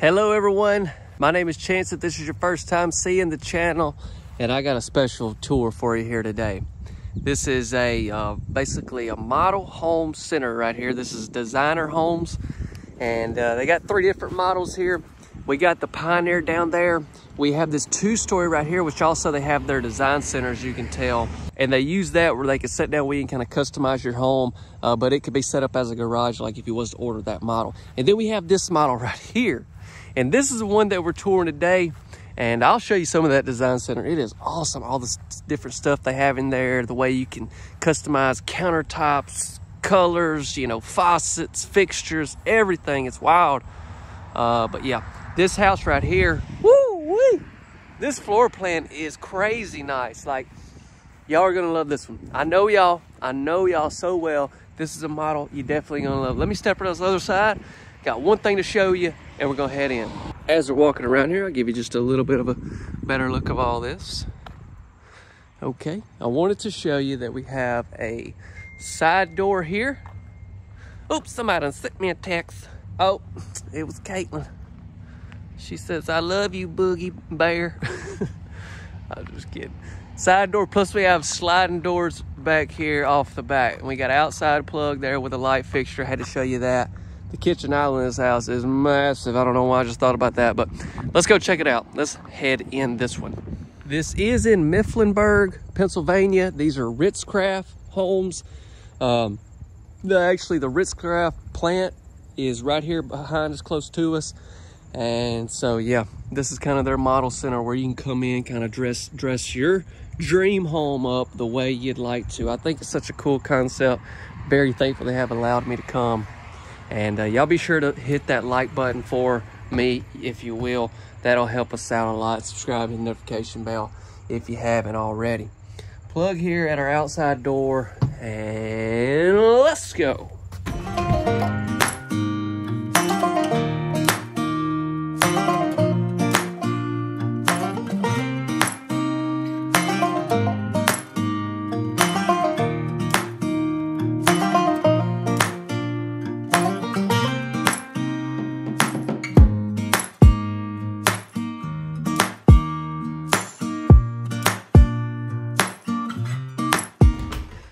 Hello everyone, my name is Chance. If this is your first time seeing the channel, and I got a special tour for you here today. This is a basically a model home center right here. This is Designer Homes, and they got three different models here. We got the Pioneer down there. We have this two-story right here, which also they have their design center, as you can tell. And they use that where they can sit down with you and kind of customize your home, but it could be set up as a garage, like if you was to order that model. And then we have this model right here. And this is the one that we're touring today. And I'll show you some of that design center. It is awesome. All this different stuff they have in there, the way you can customize countertops, colors, you know, faucets, fixtures, everything. It's wild. But yeah, this house right here, woo-wee, this floor plan is crazy nice. Like, y'all are gonna love this one. I know y'all so well. This is a model you're definitely gonna love. Let me step around to the other side. Got one thing to show you, and we're gonna head in. As we're walking around here, I'll give you just a little bit of a better look of all this. Okay, I wanted to show you that we have a side door here. Oops, somebody done sent me a text. Oh, it was Caitlin. She says, I love you, Boogie Bear. I'm just kidding. Side door, plus we have sliding doors back here off the back. And we got outside plug there with a light fixture. I had to show you that. The kitchen island in this house is massive. I don't know why I just thought about that, but let's go check it out. Let's head in this one. This is in Mifflinburg, Pennsylvania. These are Ritz-Craft homes. Actually, the Ritz-Craft plant is right here behind us, close to us. And so, yeah, this is kind of their model center where you can come in, kind of dress your dream home up the way you'd like to. I think it's such a cool concept. Very thankful they have allowed me to come. And y'all be sure to hit that like button for me, if you will. That'll help us out a lot. Subscribe and notification bell if you haven't already. Plug here at our outside door, and let's go.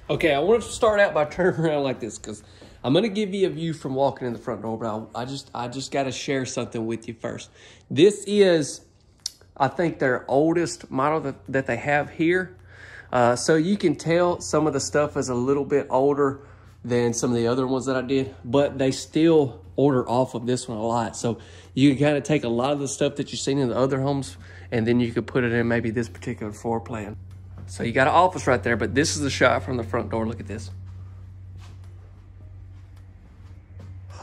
Okay, I want to start out by turning around like this because I'm going to give you a view from walking in the front door, but I just got to share something with you first. This is, I think, their oldest model that they have here. So you can tell some of the stuff is a little bit older than some of the other ones that I did, but they still order off of this one a lot. So you can kind of take a lot of the stuff that you've seen in the other homes, and then you could put it in maybe this particular floor plan. So you got an office right there, but this is the shot from the front door. Look at this.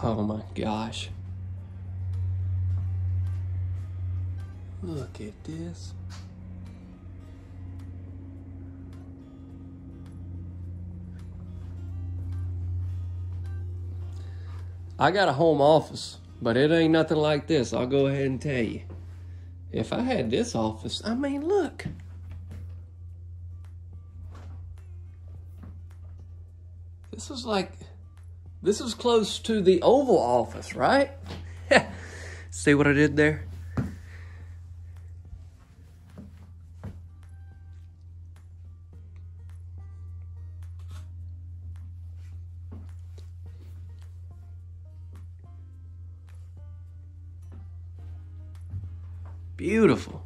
Oh my gosh. Look at this. I got a home office, but it ain't nothing like this. I'll go ahead and tell you. If I had this office, I mean, look. This is close to the Oval Office, right? See what I did there? Beautiful.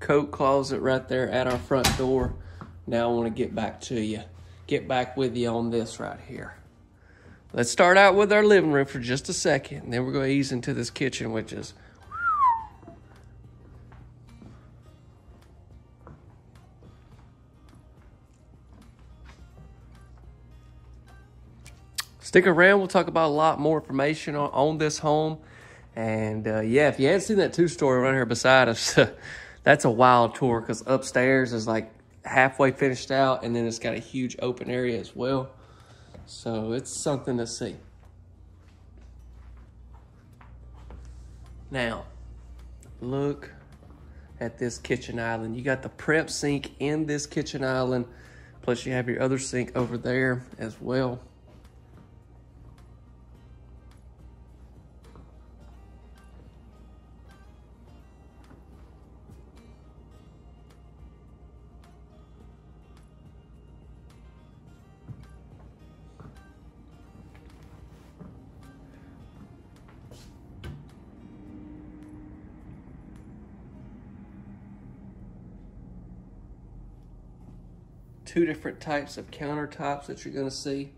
Coat closet right there at our front door. Now I want to get back with you on this right here. Let's start out with our living room for just a second, and then we're going to ease into this kitchen, which is stick around. We'll talk about a lot more information on this home. And yeah, if you hadn't seen that two-story right here beside us, that's a wild tour, because upstairs is like halfway finished out, and then it's got a huge open area as well. So it's something to see. Now, look at this kitchen island. You got the prep sink in this kitchen island, plus you have your other sink over there as well. two different types of countertops that you're going to see.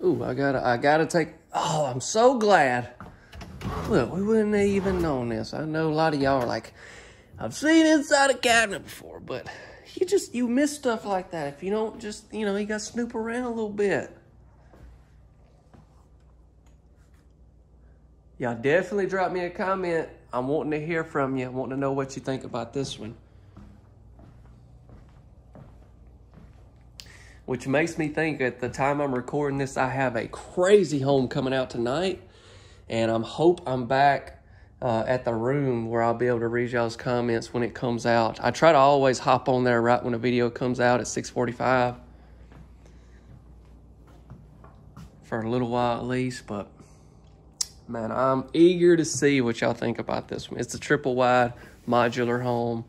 Ooh, I gotta take, oh, I'm so glad. Look, we wouldn't have even known this. I know a lot of y'all are like, I've seen inside a cabinet before, but you miss stuff like that. If you don't just, you know, you gotta snoop around a little bit. Y'all definitely drop me a comment. I'm wanting to hear from you. I'm wanting to know what you think about this one. Which makes me think at the time I'm recording this, I have a crazy home coming out tonight. And I'm back at the room where I'll be able to read y'all's comments when it comes out. I try to always hop on there right when a video comes out at 6:45. For a little while at least. But man, I'm eager to see what y'all think about this one. It's a triple wide modular home.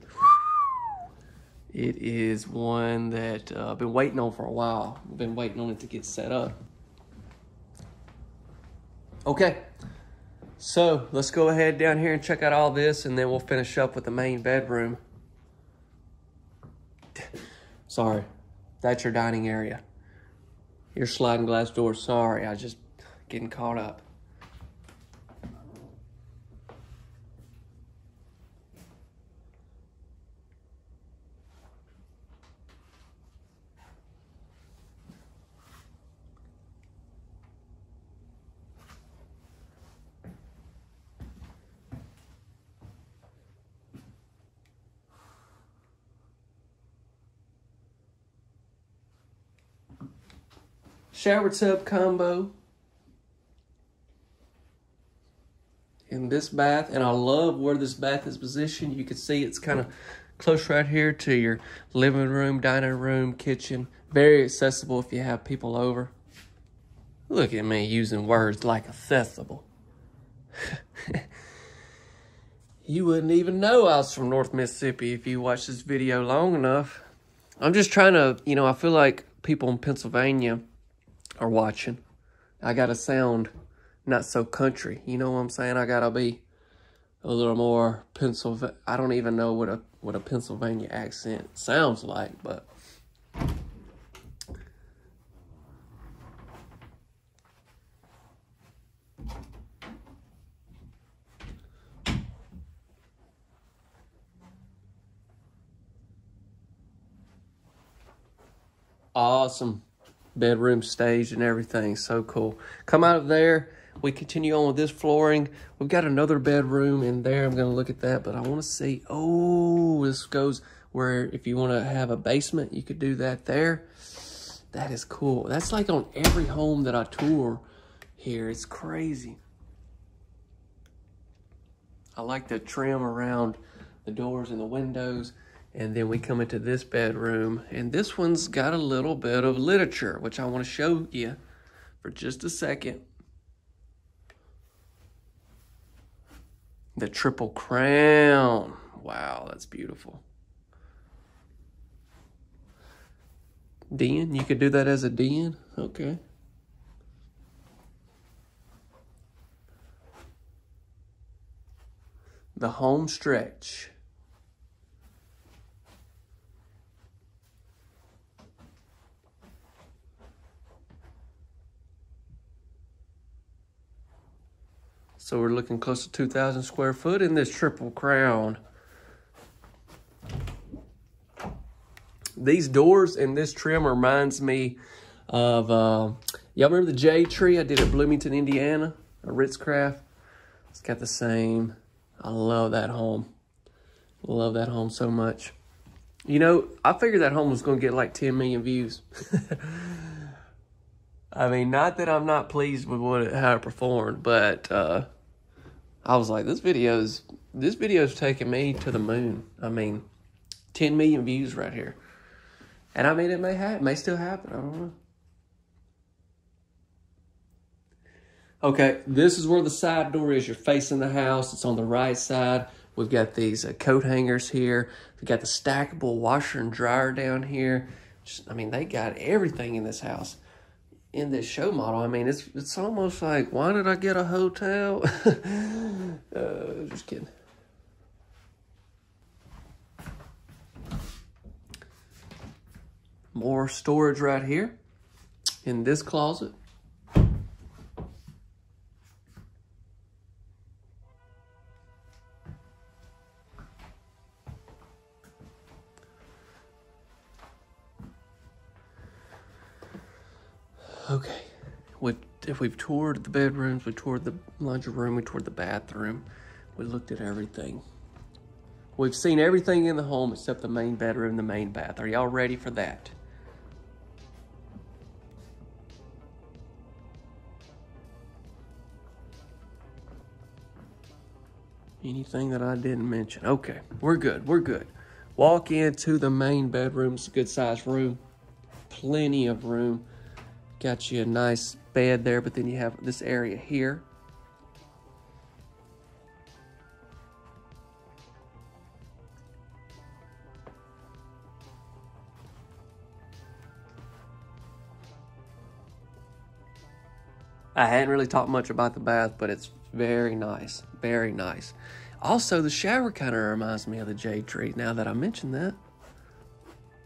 It is one that I've been waiting on for a while. I've been waiting on it to get set up. Okay, so let's go ahead down here and check out all this, and then we'll finish up with the main bedroom. Sorry, that's your dining area. Your sliding glass door, sorry, I just getting caught up. Shower tub combo in this bath, and I love where this bath is positioned. You can see it's kind of close right here to your living room, dining room, kitchen. Very accessible if you have people over. Look at me using words like accessible. You wouldn't even know I was from North Mississippi if you watched this video long enough. I'm just trying to, you know, I feel like people in Pennsylvania are watching. I gotta sound not so country, you know what I'm saying? I gotta be a little more Pennsylvania. I don't even know what a Pennsylvania accent sounds like, but awesome bedroom staged and everything. So cool. Come out of there, we continue on with this flooring. We've got another bedroom in there. I'm going to look at that, but I want to see, oh, this goes where if you want to have a basement, you could do that there. That is cool. That's like on every home that I tour here. It's crazy. I like the trim around the doors and the windows. And then we come into this bedroom, and this one's got a little bit of literature, which I want to show you for just a second. The Triple Crown. Wow, that's beautiful. Den, you could do that as a den? Okay. The home stretch. So we're looking close to 2,000 square foot in this Triple Crown. These doors and this trim reminds me of, y'all remember the Jade Tree I did at Bloomington, Indiana, a Ritz-Craft? It's got the same. I love that home. Love that home so much. You know, I figured that home was going to get like 10 million views. I mean, not that I'm not pleased with how it performed, but I was like, this video's taking me to the moon. I mean, 10 million views right here. And I mean, it may still happen. I don't know. Okay, this is where the side door is. You're facing the house. It's on the right side. We've got these coat hangers here. We've got the stackable washer and dryer down here. Just, I mean, they got everything in this house. In this show model, I mean, it's almost like, why did I get a hotel? Just kidding. More storage right here in this closet. Okay, if we've toured the bedrooms, we toured the laundry room, we toured the bathroom, we looked at everything. We've seen everything in the home except the main bedroom, the main bath. Are y'all ready for that? Anything that I didn't mention? Okay, we're good, we're good. Walk into the main bedroom. It's a good sized room, plenty of room. Got you a nice bed there, but then you have this area here. I hadn't really talked much about the bath, but it's very nice, very nice. Also, the shower kind of reminds me of the Jade Tree, now that I mentioned that.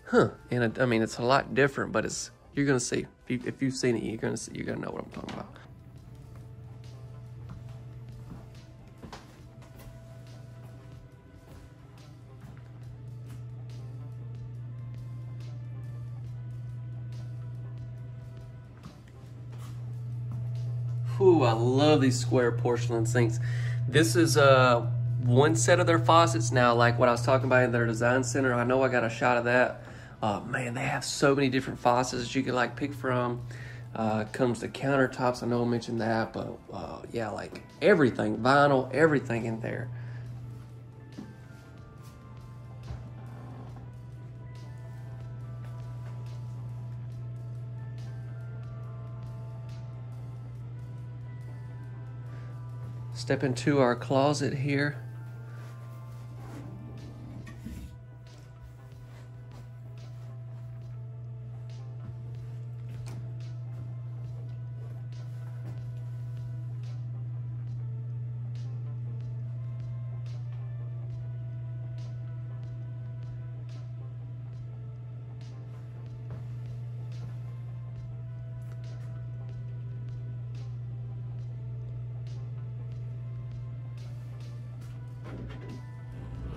Huh, and I mean, it's a lot different, but it's, you're gonna see. If you've seen it, you're gonna know what I'm talking about. Ooh, I love these square porcelain sinks. This is one set of their faucets now, like what I was talking about in their design center. I know I got a shot of that. Oh man, they have so many different faucets you can like pick from. Comes to countertops, I know I mentioned that, but yeah, like everything, vinyl, everything in there. Step into our closet here.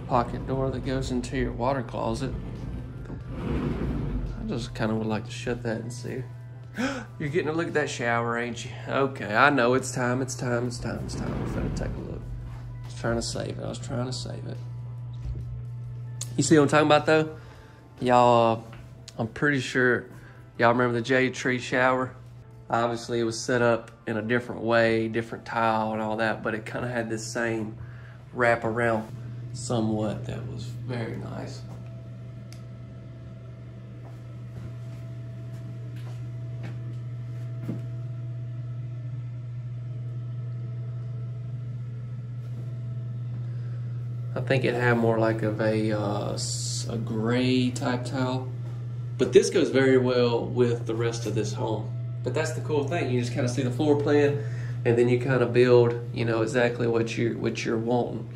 Pocket door that goes into your water closet. I just kind of would like to shut that and see. You're getting a look at that shower, ain't you? Okay, I know it's time. We're gonna take a look. I was trying to save it. You see what I'm talking about though? Y'all, I'm pretty sure y'all remember the Jade Tree shower. Obviously it was set up in a different way, different tile and all that, but it kind of had this same wrap around. Somewhat, that was very nice. I think it had more like of a gray type tile, but this goes very well with the rest of this home. But that's the cool thing, you just kind of see the floor plan and then you kind of build, you know, exactly what you're wanting.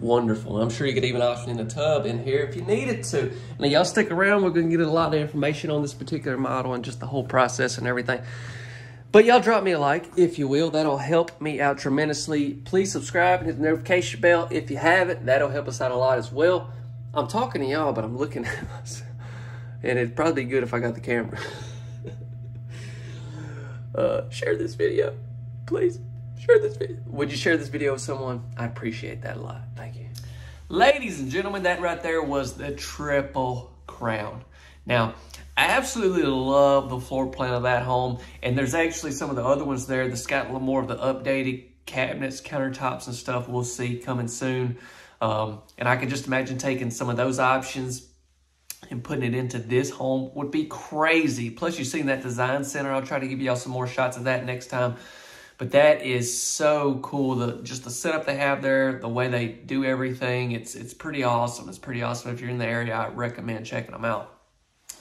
Wonderful. I'm sure you could even option in the tub in here if you needed to. Now y'all stick around, we're gonna get a lot of information on this particular model and just the whole process and everything. But y'all drop me a like if you will, that'll help me out tremendously. Please subscribe and hit the notification bell if you haven't, that'll help us out a lot as well. I'm talking to y'all, but I'm looking at us. And it'd probably be good if I got the camera. Share this video, please. Would you share this video with someone? I appreciate that a lot. Thank you. Ladies and gentlemen, that right there was the Triple Crown. Now, I absolutely love the floor plan of that home, and there's actually some of the other ones there that's got a little more of the updated cabinets, countertops, and stuff we'll see coming soon. And I can just imagine taking some of those options and putting it into this home would be crazy. Plus, you've seen that design center. I'll try to give y'all some more shots of that next time. But that is so cool. Just the setup they have there, the way they do everything, it's pretty awesome. It's pretty awesome. If you're in the area, I recommend checking them out.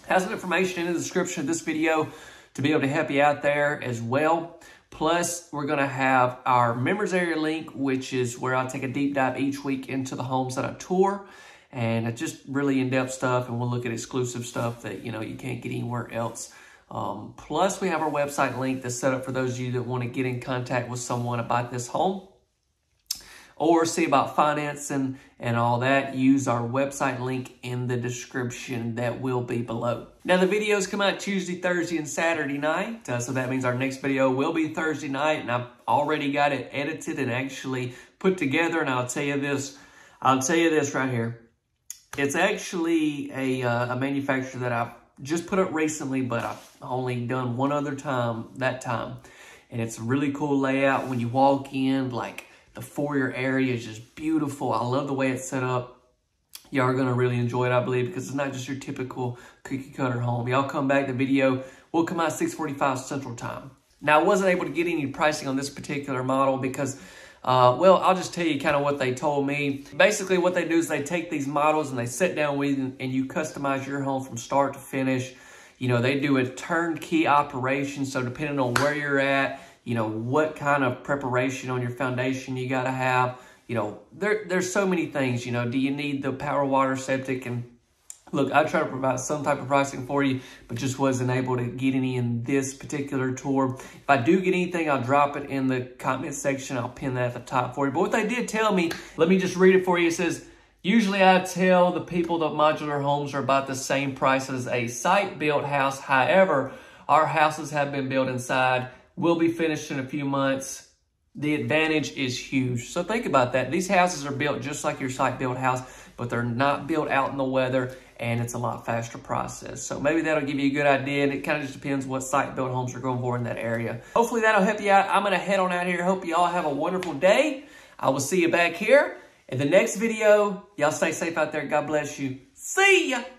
Have some information in the description of this video to be able to help you out there as well. Plus, we're going to have our members area link, which is where I take a deep dive each week into the homes that I tour. And it's just really in-depth stuff, and we'll look at exclusive stuff that, you know, you can't get anywhere else. Plus, we have our website link that's set up for those of you that want to get in contact with someone about this home or see about financing and all that. Use our website link in the description that will be below. Now, the videos come out Tuesday, Thursday, and Saturday night. So that means our next video will be Thursday night, and I've already got it edited and actually put together. And I'll tell you this right here. It's actually a manufacturer that I've just put up recently, but I've only done one other time, that time. And it's a really cool layout. When you walk in, like, the foyer area is just beautiful. I love the way it's set up. Y'all are going to really enjoy it, I believe, because it's not just your typical cookie cutter home. Y'all come back, the video will come out 6:45 Central Time. Now, I wasn't able to get any pricing on this particular model because... well, I'll just tell you kind of what they told me. Basically, what they do is they take these models and they sit down with you and you customize your home from start to finish. You know, they do a turnkey operation. So depending on where you're at, you know, what kind of preparation on your foundation you got to have, you know, there's so many things. You know, do you need the power, water, septic? And look, I try to provide some type of pricing for you, but just wasn't able to get any in this particular tour. If I do get anything, I'll drop it in the comment section. I'll pin that at the top for you. But what they did tell me, let me just read it for you. It says, usually I tell the people that modular homes are about the same price as a site-built house. However, our houses have been built inside. We'll be finished in a few months. The advantage is huge. So think about that. These houses are built just like your site-built house, but they're not built out in the weather, and it's a lot faster process. So maybe that'll give you a good idea, and it kind of just depends what site-built homes are going for in that area. Hopefully that'll help you out. I'm gonna head on out here. Hope you all have a wonderful day. I will see you back here in the next video. Y'all stay safe out there. God bless you. See ya.